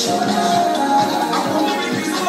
I'm going to be so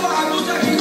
I do that.